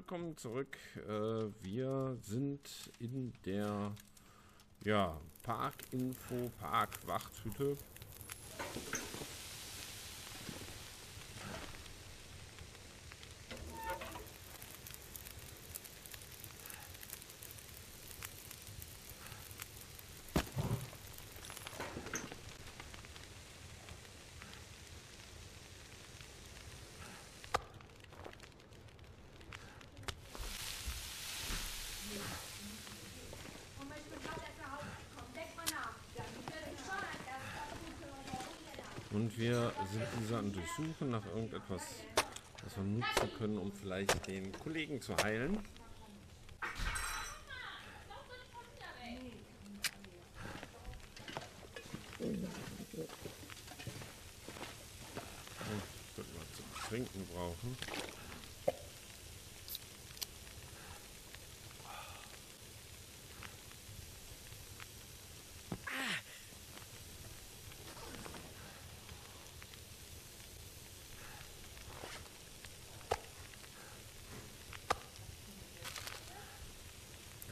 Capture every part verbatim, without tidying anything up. willkommen zurück. Äh, wir sind in der ja, Parkinfo Park Wachthütte. Und wir sind dieser am Durchsuchen nach irgendetwas, das wir nutzen können, um vielleicht den Kollegen zu heilen. Ich würde mal zum Trinken brauchen.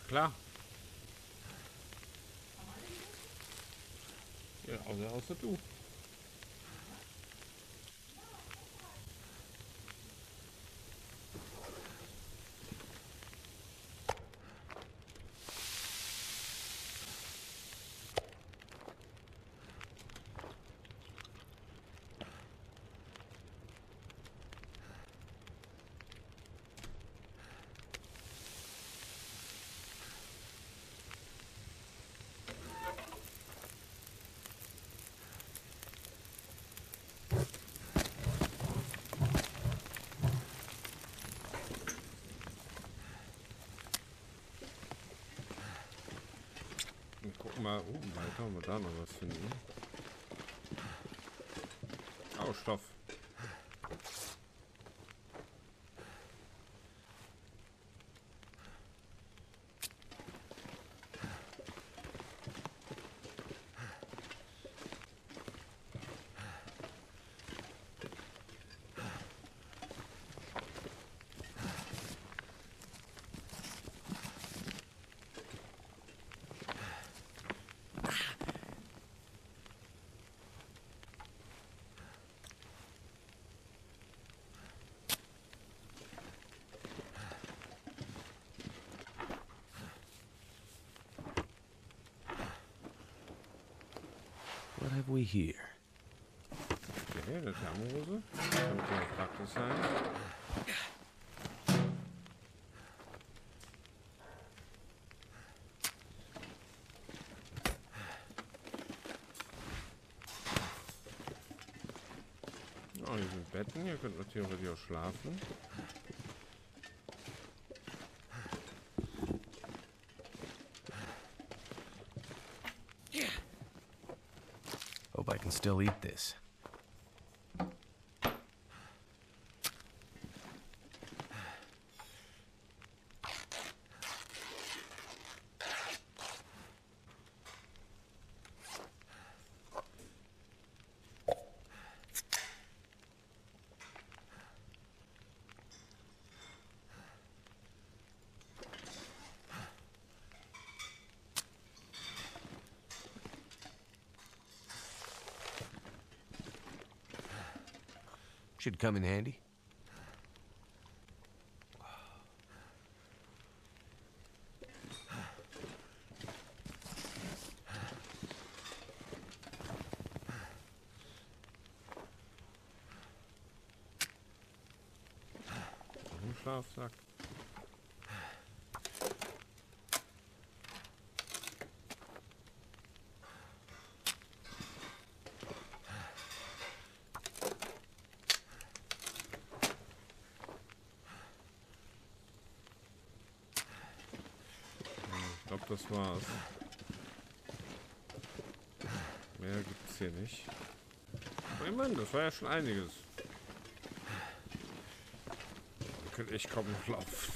Klar. Ja, außer, außer du. Mal oben weiter, ob wir da noch was finden. Au, Stoff. What have we here? Okay, eine Thermose. Könnte ja praktisch sein. Oh, hier sind Betten. Hier könnten wir theoretisch auch schlafen. I can still eat this. Should come in handy. Ein Schlafsack. Ich glaube, das war's. Mehr gibt's hier nicht. Oh Mann, das war ja schon einiges. Ich könnte echt kaum noch laufen.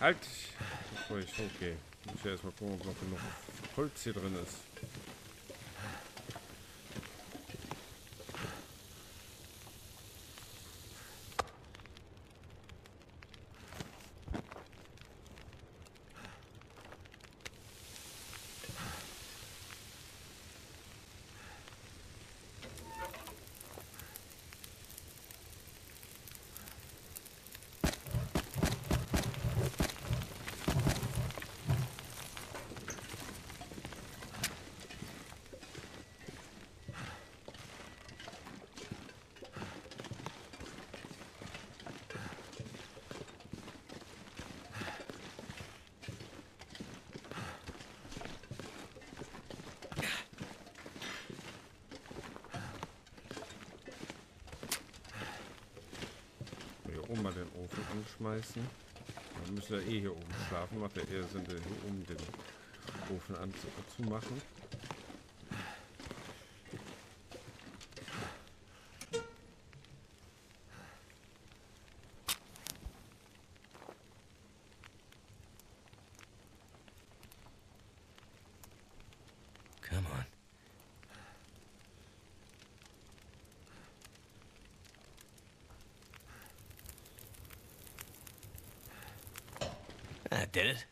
Halt! Bevor ich hochgehe. Ich muss ja erstmal gucken, ob noch genug Holz hier drin ist. Mal den Ofen anschmeißen. Dann müssen wir eh hier oben schlafen. Macht ja eher Sinn, hier oben den Ofen anzumachen. Did it?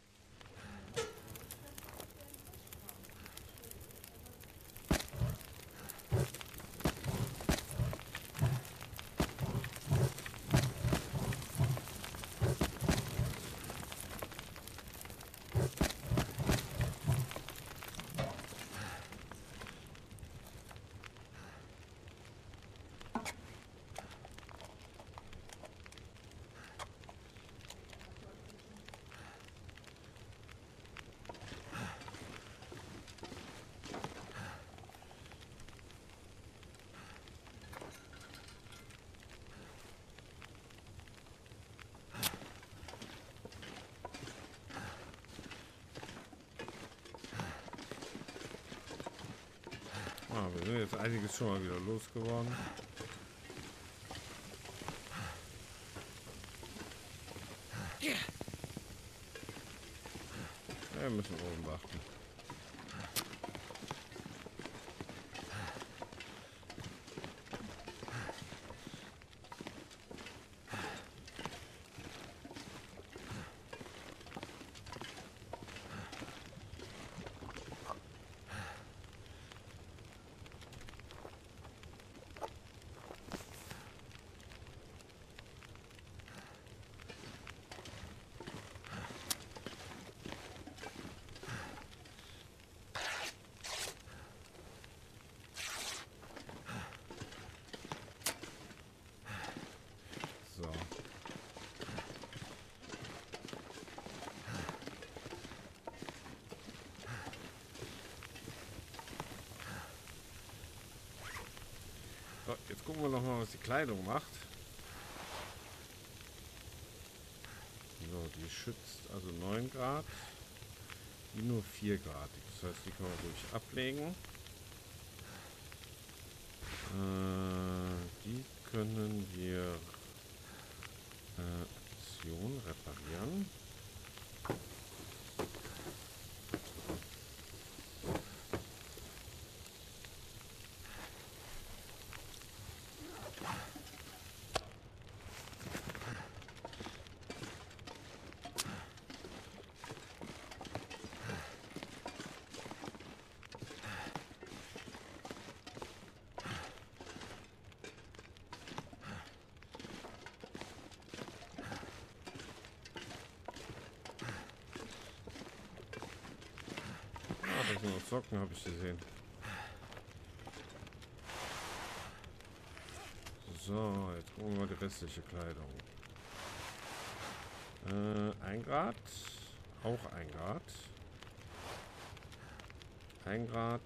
Ah, wir sind jetzt einiges schon mal wieder losgeworden. Ja, wir müssen oben beachten. So, jetzt gucken wir noch mal, was die Kleidung macht. So, die schützt also neun Grad, die nur vier Grad. Das heißt, die kann man ruhig ablegen. Äh, die können wir äh, Aktion reparieren. Noch Socken habe ich gesehen. So, jetzt gucken wir die restliche Kleidung. Äh, ein Grad, auch ein Grad. Ein Grad,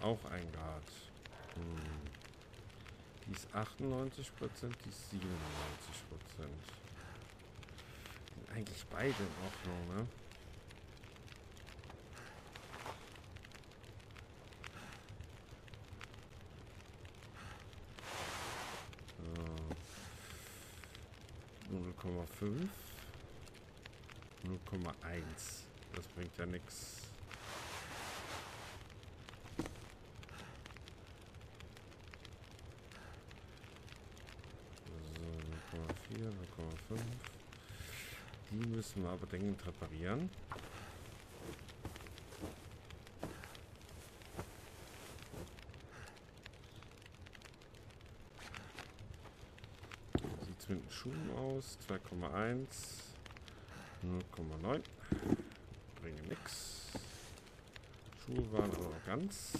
auch ein Grad. Hm. Die ist achtundneunzig Prozent, die ist siebenundneunzig Prozent. Sind eigentlich beide in Ordnung, ne? null Komma fünf. null Komma eins. Das bringt ja nichts. So, null Komma vier, null Komma fünf. Die müssen wir aber dringend reparieren. Sieht es mit den Schuhen aus? zwei Komma eins. null Komma neun. Bringen nix. Schuhe waren aber noch ganz.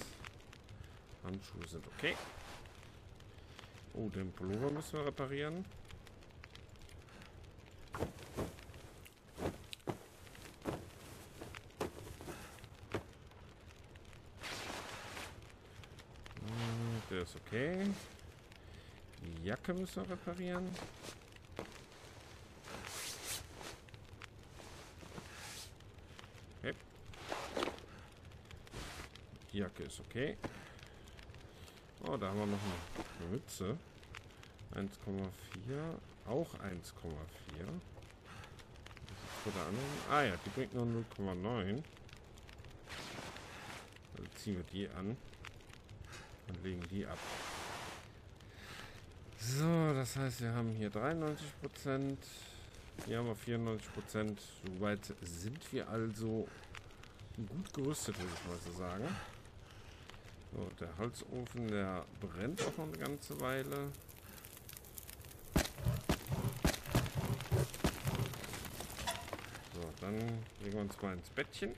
Handschuhe sind okay. Oh, den Pullover müssen wir reparieren. Der ist okay. Die Jacke müssen wir reparieren. Okay. Die Jacke ist okay. Oh, da haben wir noch eine Mütze. eins Komma vier. Auch eins Komma vier. Ah ja, die bringt nur null Komma neun. Also ziehen wir die an. Und legen die ab. So, das heißt, wir haben hier dreiundneunzig Prozent. Hier haben wir vierundneunzig Prozent. Soweit sind wir also gut gerüstet, würde ich mal so sagen. So, der Holzofen, der brennt auch noch eine ganze Weile. So, dann legen wir uns mal ins Bettchen.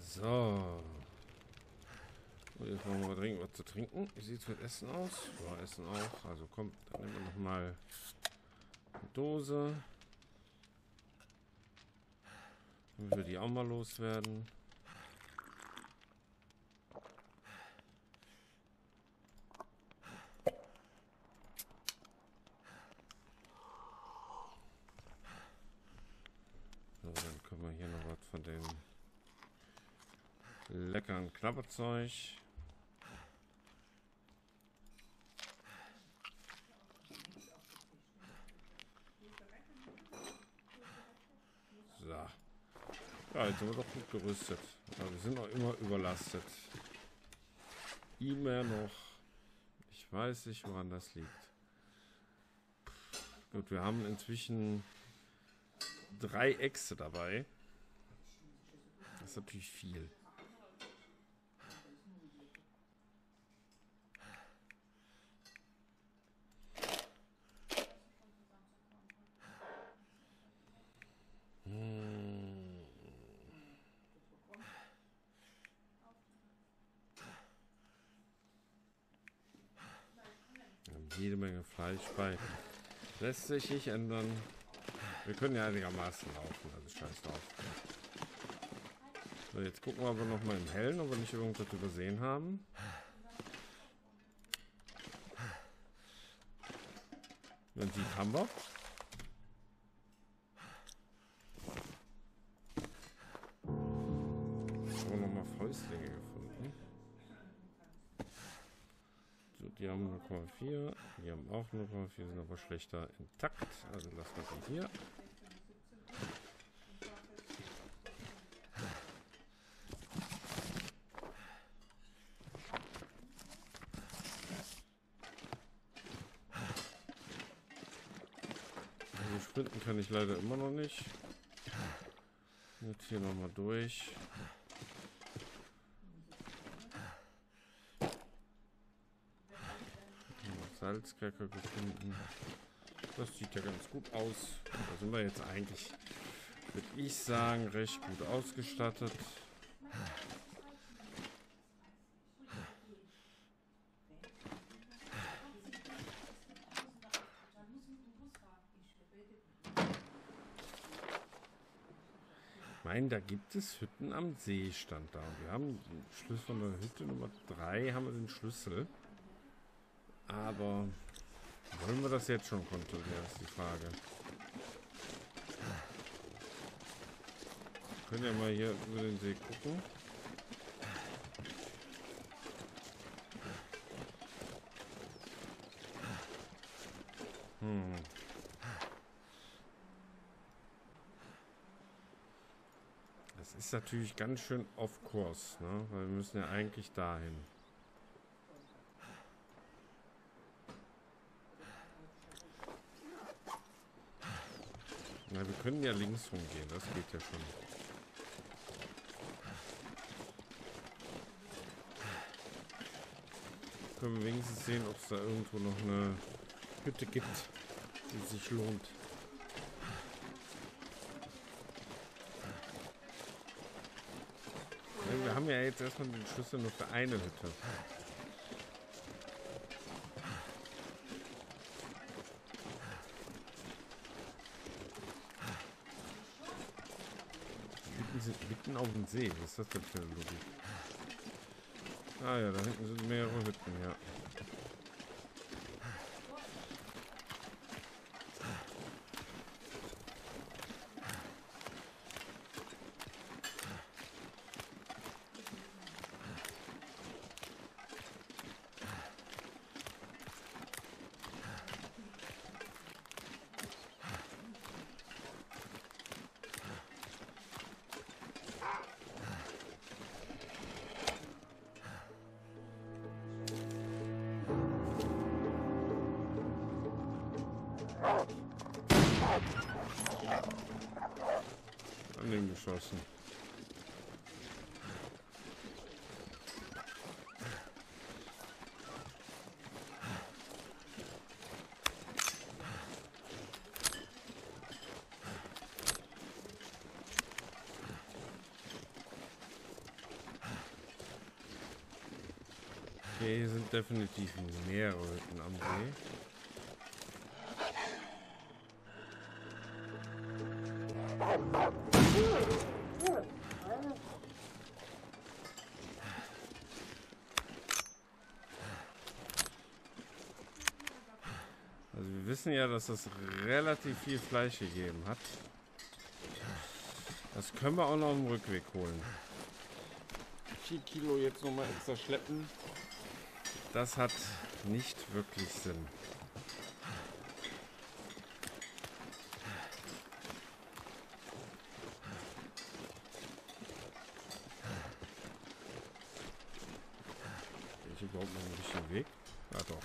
So. Und jetzt wollen wir dringend was zu trinken. Wie sieht es mit Essen aus? Ja, Essen auch. Also komm, dann nehmen wir nochmal eine Dose. Damit wir die auch mal loswerden. So, dann können wir hier noch was von dem leckeren Knabberzeug. So. Ja, jetzt sind wir doch gut gerüstet. Aber wir sind auch immer überlastet. Immer noch. Ich weiß nicht, woran das liegt. Gut, wir haben inzwischen drei Äxte dabei. Das ist natürlich viel. Jede Menge Fleisch bei. Lässt sich nicht ändern. Wir können ja einigermaßen laufen, also scheiß drauf. So, jetzt gucken wir aber nochmal im Hellen, ob wir nicht irgendwas übersehen haben. Dann sieht haben wir. Haben wir nochmal Fäustlinge gefunden. So, die haben null Komma vier, die haben auch null Komma vier, sind aber schlechter intakt. Also lassen wir die hier. Also sprinten kann ich leider immer noch nicht. Jetzt hier nochmal durch. Salzkerker gefunden. Das sieht ja ganz gut aus. Da sind wir jetzt eigentlich, würde ich sagen, recht gut ausgestattet. Ich meine, da gibt es Hütten am See, stand da. Und wir haben den Schlüssel von der Hütte Nummer drei, haben wir den Schlüssel. Aber wollen wir das jetzt schon kontrollieren, ist die Frage. können ja mal hier über den See gucken. Hm. Das ist natürlich ganz schön off course, ne? Weil wir müssen ja eigentlich dahin. Na, wir können ja links rumgehen, das geht ja schon. Können wir wenigstens sehen, ob es da irgendwo noch eine Hütte gibt, die sich lohnt. Ja, wir haben ja jetzt erstmal den Schlüssel nur für eine Hütte. Mitten auf dem See, was ist das denn für eine Logik? Ah ja, da hinten sind mehrere Hütten, ja. An den geschossen. Okay, hier sind definitiv mehrere Hütten am See. Also wir wissen ja, dass das relativ viel Fleisch gegeben hat. Das können wir auch noch im Rückweg holen. vier Kilo jetzt nochmal extra schleppen. Das hat nicht wirklich Sinn. Ist überhaupt noch ein bisschen Weg? Ja doch.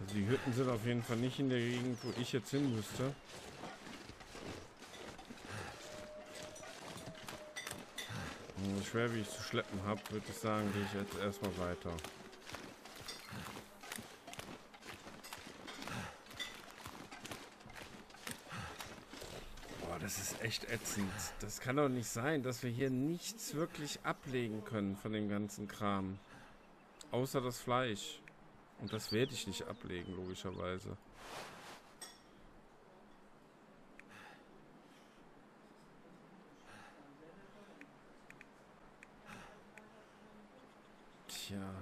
Also die Hütten sind auf jeden Fall nicht in der Gegend, wo ich jetzt hin müsste. Und so schwer wie ich zu schleppen habe, würde ich sagen, gehe ich jetzt erstmal weiter. Boah, das ist echt ätzend. Das kann doch nicht sein, dass wir hier nichts wirklich ablegen können von dem ganzen Kram. Außer das Fleisch. Und das werde ich nicht ablegen, logischerweise. Tja.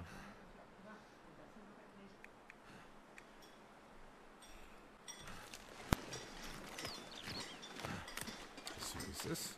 So wie es ist.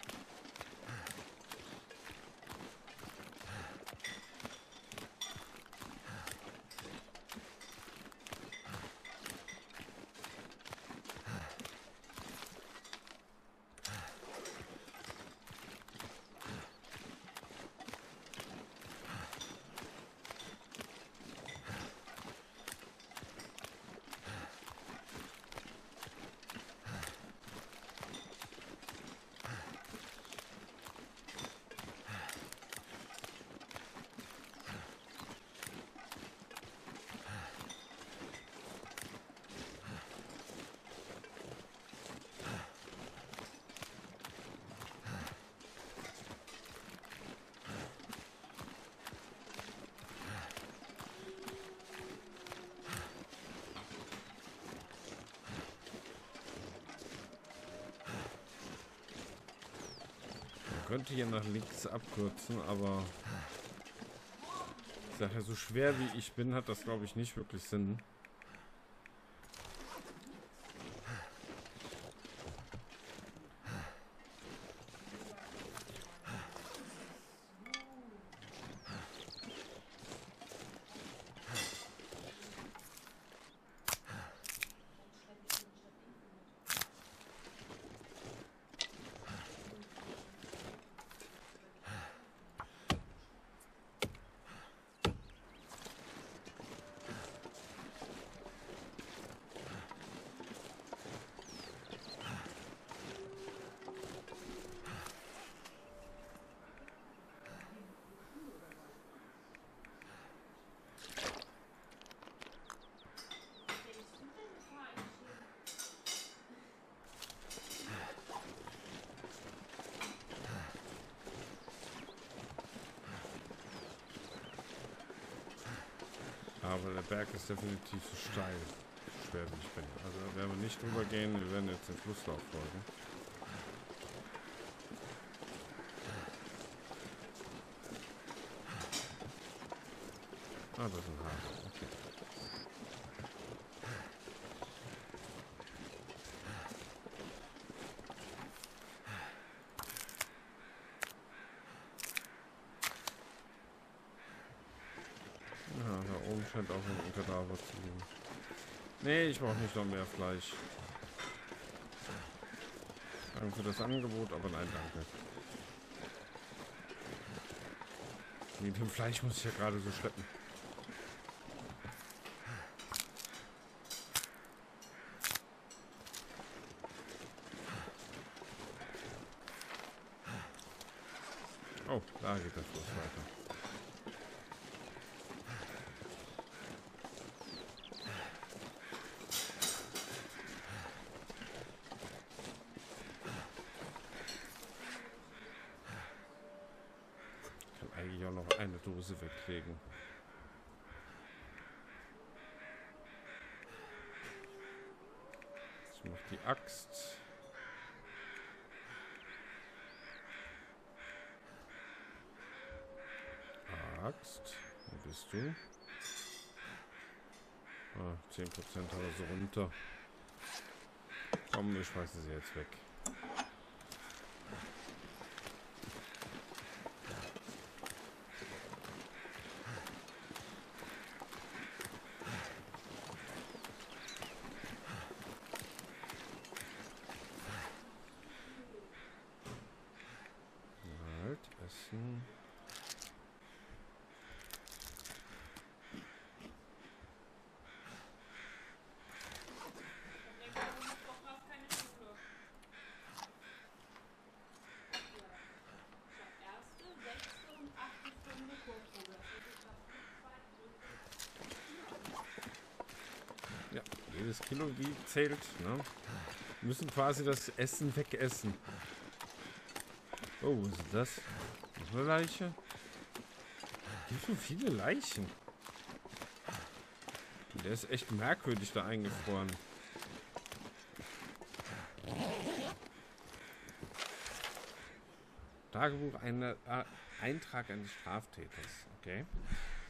Ich könnte hier nach links abkürzen, aber ich sage ja, so schwer wie ich bin, hat das glaube ich nicht wirklich Sinn. aber der Berg ist definitiv zu steil. Schwer wie ich bin. Also da werden wir nicht drüber gehen, wir werden jetzt den Flusslauf folgen. Ah, das ist ein Haken. Okay. Ja, da oben scheint auch ein Kadaver zu liegen. Nee, ich brauche nicht noch mehr Fleisch. Danke für das Angebot, aber nein, danke. Mit dem Fleisch muss ich ja gerade so schleppen. Oh, da geht das bloß weiter. Eigentlich auch noch eine Dose wegkriegen. Jetzt noch die Axt. Axt, wo bist du? Ah, zehn Prozent hat er so runter. Komm, wir schmeißen sie jetzt weg. Essen. Ja, jedes Kilo wie zählt, ne? Wir müssen quasi das Essen wegessen. Oh, was ist das? Noch eine Leiche? Es gibt so viele Leichen. Der ist echt merkwürdig da eingefroren. Tagebuch, eine, äh, Eintrag eines Straftäters. Okay.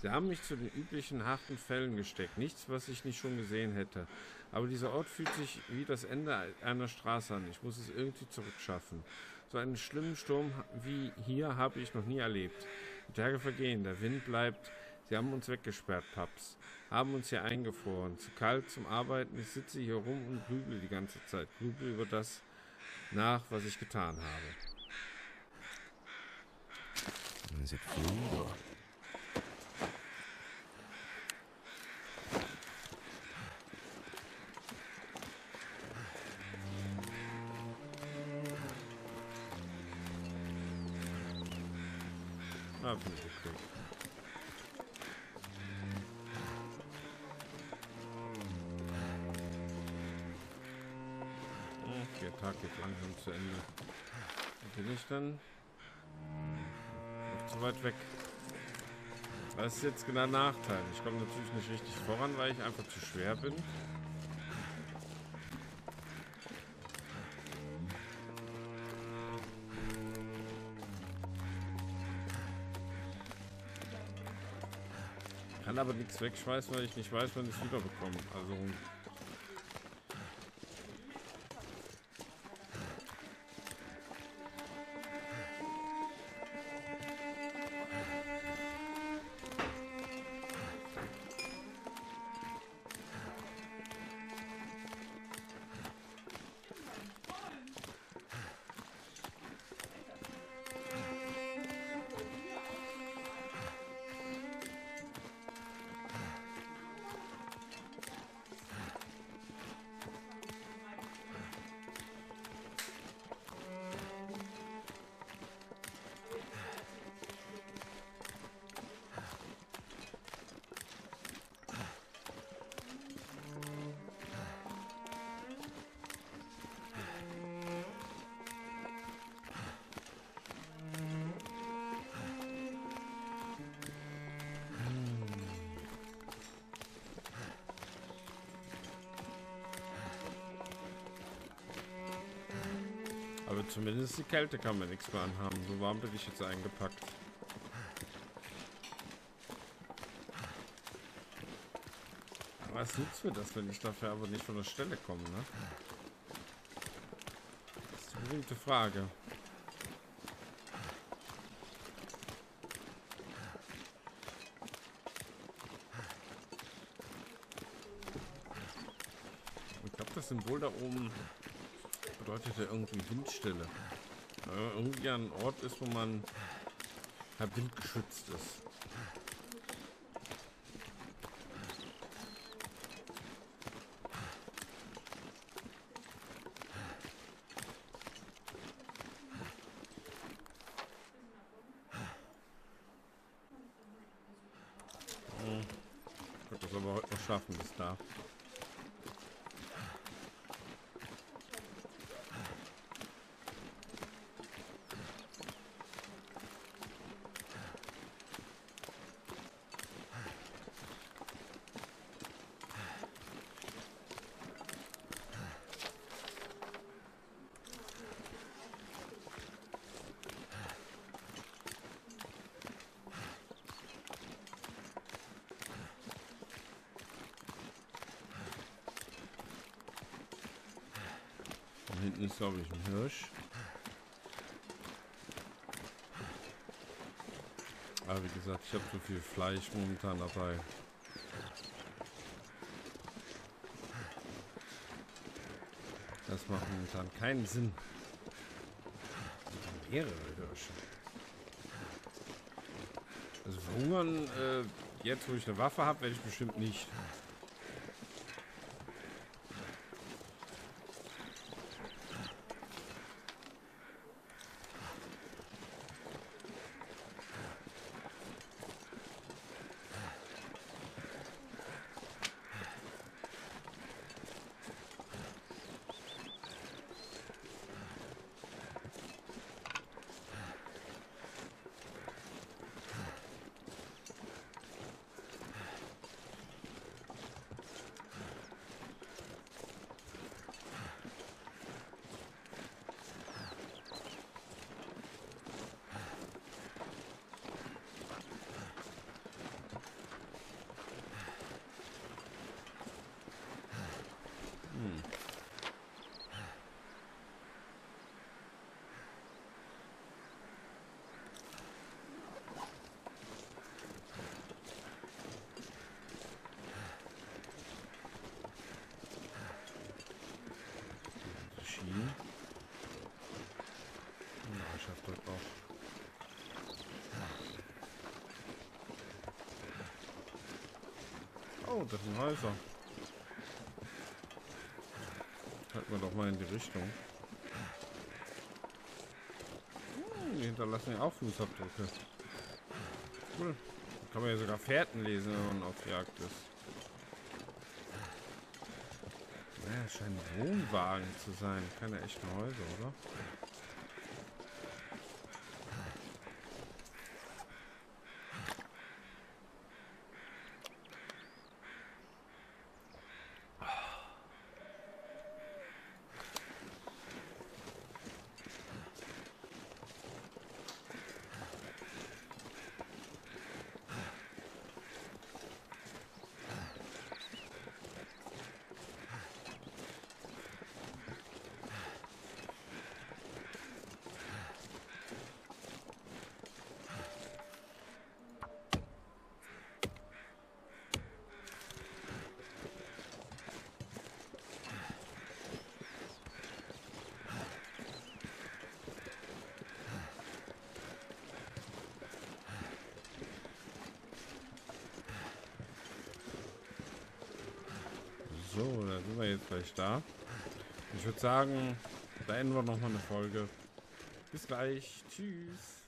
Sie haben mich zu den üblichen harten Fällen gesteckt. Nichts, was ich nicht schon gesehen hätte. Aber dieser Ort fühlt sich wie das Ende einer Straße an. Ich muss es irgendwie zurückschaffen. So einen schlimmen Sturm wie hier habe ich noch nie erlebt. Die Tage vergehen, der Wind bleibt. Sie haben uns weggesperrt, Paps. Haben uns hier eingefroren. Zu kalt zum Arbeiten. Ich sitze hier rum und grübel die ganze Zeit. Grübel über das nach, was ich getan habe. Sieht gut aus. Ah, bin ich gekriegt. Okay, der Tag geht langsam zu Ende. Wo bin ich dann? Nicht zu weit weg. Das ist jetzt genau der Nachteil. Ich komme natürlich nicht richtig voran, weil ich einfach zu schwer bin. Ich kann aber nichts wegschmeißen, weil ich nicht weiß, wann ich es wiederbekomme. Also. Aber zumindest die Kälte kann man nichts mehr anhaben. So warm bin ich jetzt eingepackt. Aber was nützt mir das, wenn ich dafür aber nicht von der Stelle komme, ne? Das ist eine gute Frage. Ich glaube, das Symbol da oben bedeutet ja irgendwie Windstille. Aber irgendwie an einem Ort ist, wo man halb windgeschützt ist. Oh, ich würde das aber heute noch schaffen bis da. Hinten ist, glaube ich, ein Hirsch. Aber wie gesagt, ich habe so viel Fleisch momentan dabei. Das macht momentan keinen Sinn. Mehrere Hirsche. Also verhungern, äh, jetzt wo ich eine Waffe habe, werde ich bestimmt nicht. Oh, das sind Häuser. Halten wir doch mal in die Richtung. Hm, die hinterlassen ja auch Fußabdrücke. Cool. Da kann man ja sogar Fährten lesen, wenn man auf Jagd ist. Ja, das scheinen Wohnwagen zu sein. Keine echten Häuser, oder? So, da sind wir jetzt gleich da. Ich würde sagen, da enden wir nochmal eine Folge. Bis gleich. Tschüss.